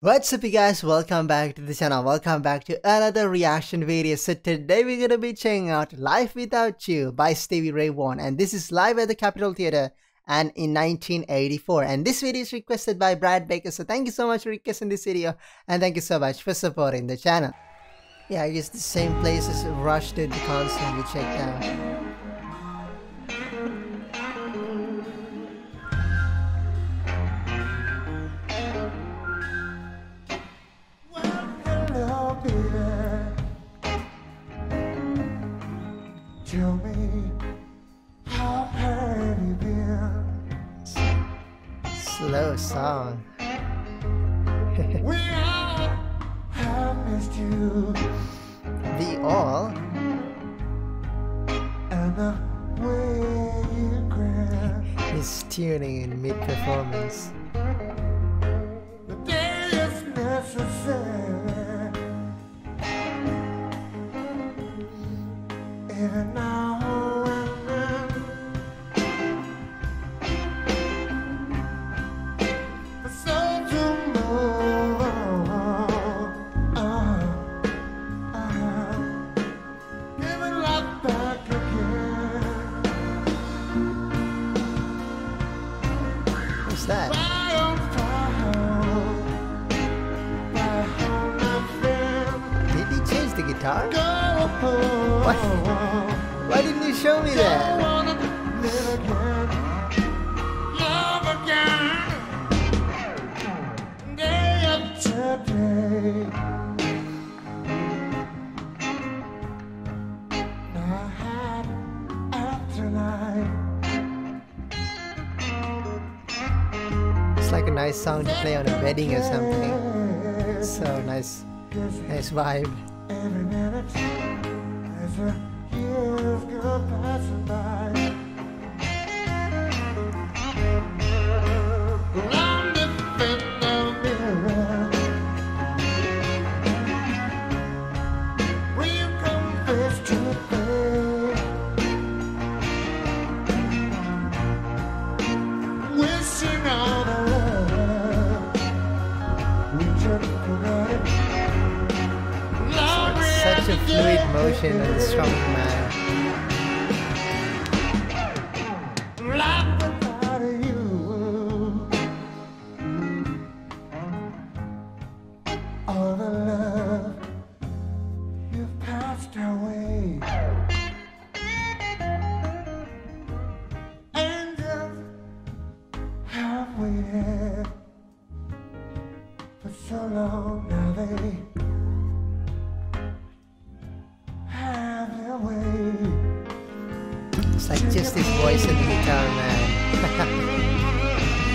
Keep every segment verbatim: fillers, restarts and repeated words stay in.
What's up you guys, welcome back to the channel, welcome back to another reaction video. So today we're gonna be checking out Life Without You by Stevie Ray Vaughan, and this is live at the Capitol Theatre and in nineteen eighty-four, and this video is requested by Brad Baker, so thank you so much for requesting this video and thank you so much for supporting the channel. Yeah, I guess the same place as Rush did the concert we checked out. Tell me, how have you been? Slow song. We all have missed you. The all. And the way you grab. He's tuning in mid-performance. The day is necessary. And now and then I said to move on, uh, uh, give it right back again. What's that? Guitar? What? Why didn't you show me that? It's like a nice sound to play on a wedding or something. So nice, nice vibe. Every minute, as a year's girl passing by, I'm the fender mirror. Will you confess to me? Wishing on a love we just forgot. Such a fluid motion and strong man. Life without you. All the love you've passed away. Angels have waited for so long now they. It's like just his voice and the guitar, man.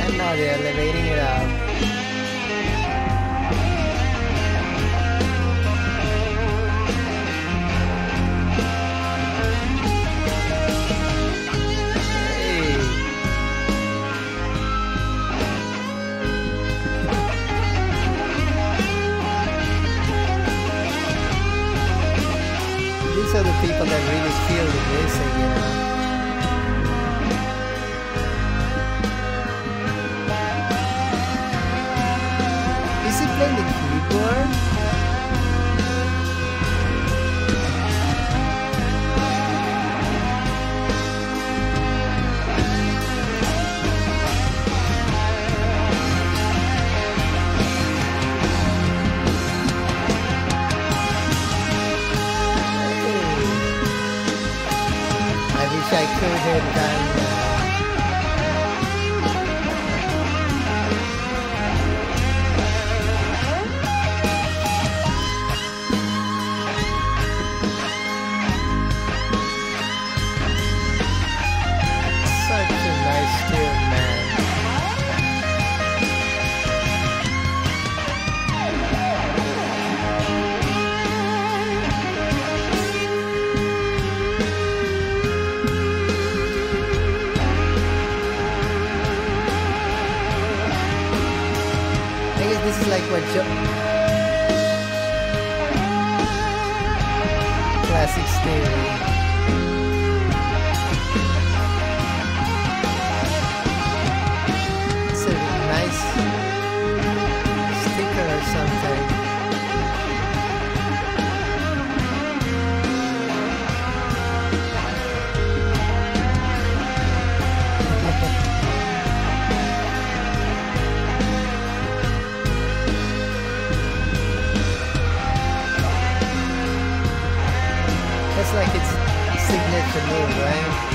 And now they're elevating it up. These are the people that really feel the music, you know. Is he playing the keyboard? I could have done that. This is like what Joe... Classic Stevie. It's a nice sticker or or something. It's like it's signature move, right?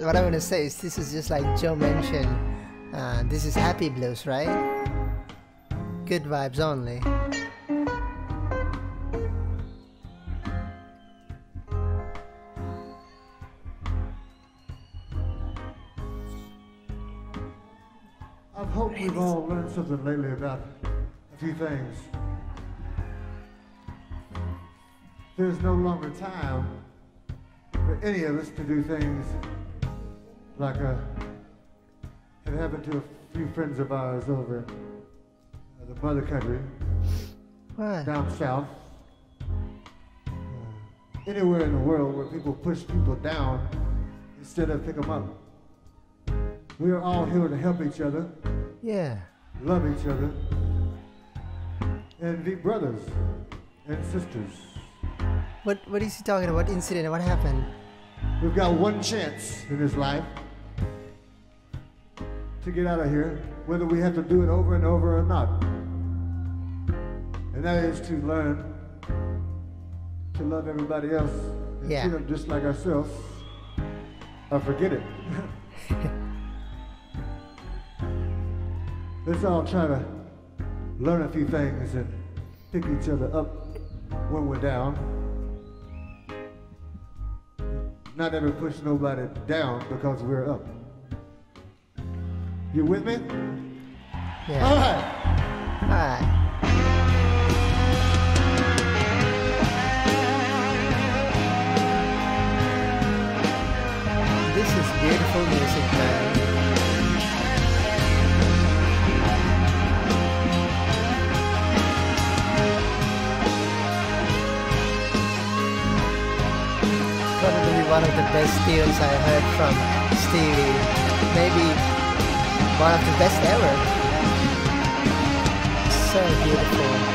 What I want to say is this is just like Joe mentioned, uh, this is happy blues, right? Good vibes only. I hope we've all learned something lately about a few things. There's no longer time for any of us to do things like uh, it happened to a few friends of ours over in the mother country, what? down south, uh, anywhere in the world where people push people down instead of pick them up. We are all here to help each other, yeah, love each other, and be brothers and sisters. What What is he talking about? What incident? What happened? We've got one chance in this life to get out of here, whether we have to do it over and over or not. And that is to learn to love everybody else and yeah. treat them just like ourselves, or forget it. Let's all try to learn a few things and pick each other up when we're down. Not ever push nobody down because we're up. You with me? Yeah. All right. All right. This is beautiful music, man. Probably one of the best deals I heard from Stevie. Maybe one of the best ever. So beautiful.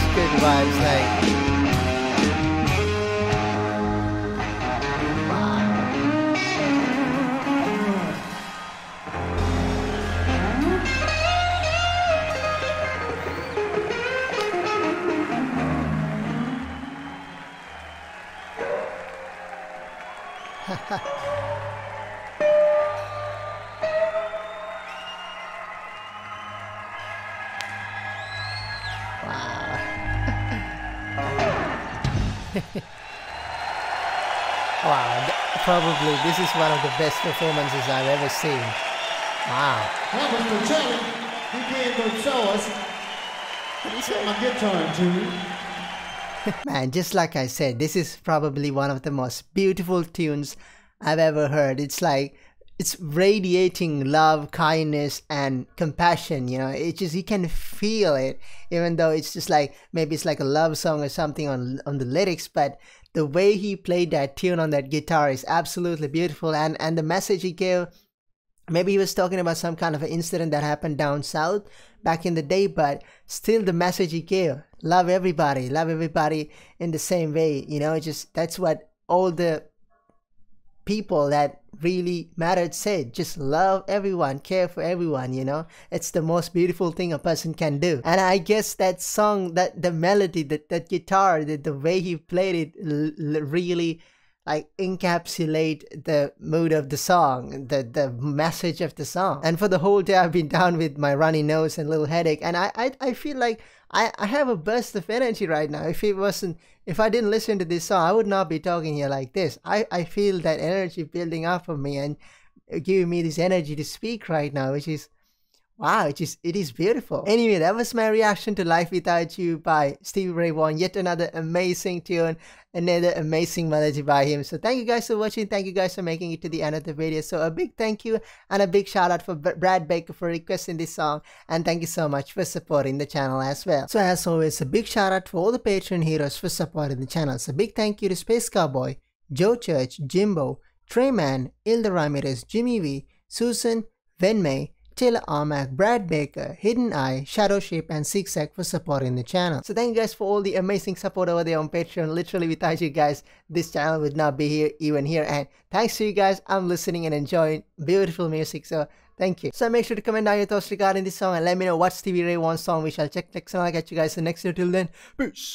just good vibes, like, probably this is one of the best performances I've ever seen. Wow. That was for Trey. He came to show us. He set my guitar tune. Man, just like I said, this is probably one of the most beautiful tunes I've ever heard. It's like, it's radiating love, kindness, and compassion, you know. It's just, you can feel it, even though it's just like, maybe it's like a love song or something on, on the lyrics, but the way he played that tune on that guitar is absolutely beautiful. And, and the message he gave, maybe he was talking about some kind of an incident that happened down south back in the day, but still the message he gave, love everybody, love everybody in the same way, you know. It's just, that's what all the people that really mattered said, just love everyone, care for everyone, you know. It's the most beautiful thing a person can do. And I guess that song, that the melody, that that guitar, that the way he played it l really like encapsulate the mood of the song, the the message of the song. And for the whole day I've been down with my runny nose and little headache, and I I, I feel like I, I have a burst of energy right now. If it wasn't, if I didn't listen to this song, I would not be talking here like this. I, I feel that energy building up of me and giving me this energy to speak right now, which is, wow, it is, it is beautiful. Anyway, that was my reaction to Life Without You by Stevie Ray Vaughan. Yet another amazing tune, another amazing melody by him. So thank you guys for watching. Thank you guys for making it to the end of the video. So a big thank you and a big shout out for Brad Baker for requesting this song. And thank you so much for supporting the channel as well. So as always, a big shout out for all the Patreon heroes for supporting the channel. So big thank you to Space Cowboy, Joe Church, Jimbo, Treyman, Ilda Ramirez, Jimmy V, Susan, Wenwei, Ilda Armac, Brad Baker, Hidden Eye, Shadow Shape, and Zig Zag for supporting the channel. So thank you guys for all the amazing support over there on Patreon. Literally without you guys, this channel would not be here, even here. And thanks to you guys, I'm listening and enjoying beautiful music. So thank you. So make sure to comment down your thoughts regarding this song and let me know what Stevie Ray Vaughan's song we shall check next, and I'll catch you guys in the next video. Till then, peace.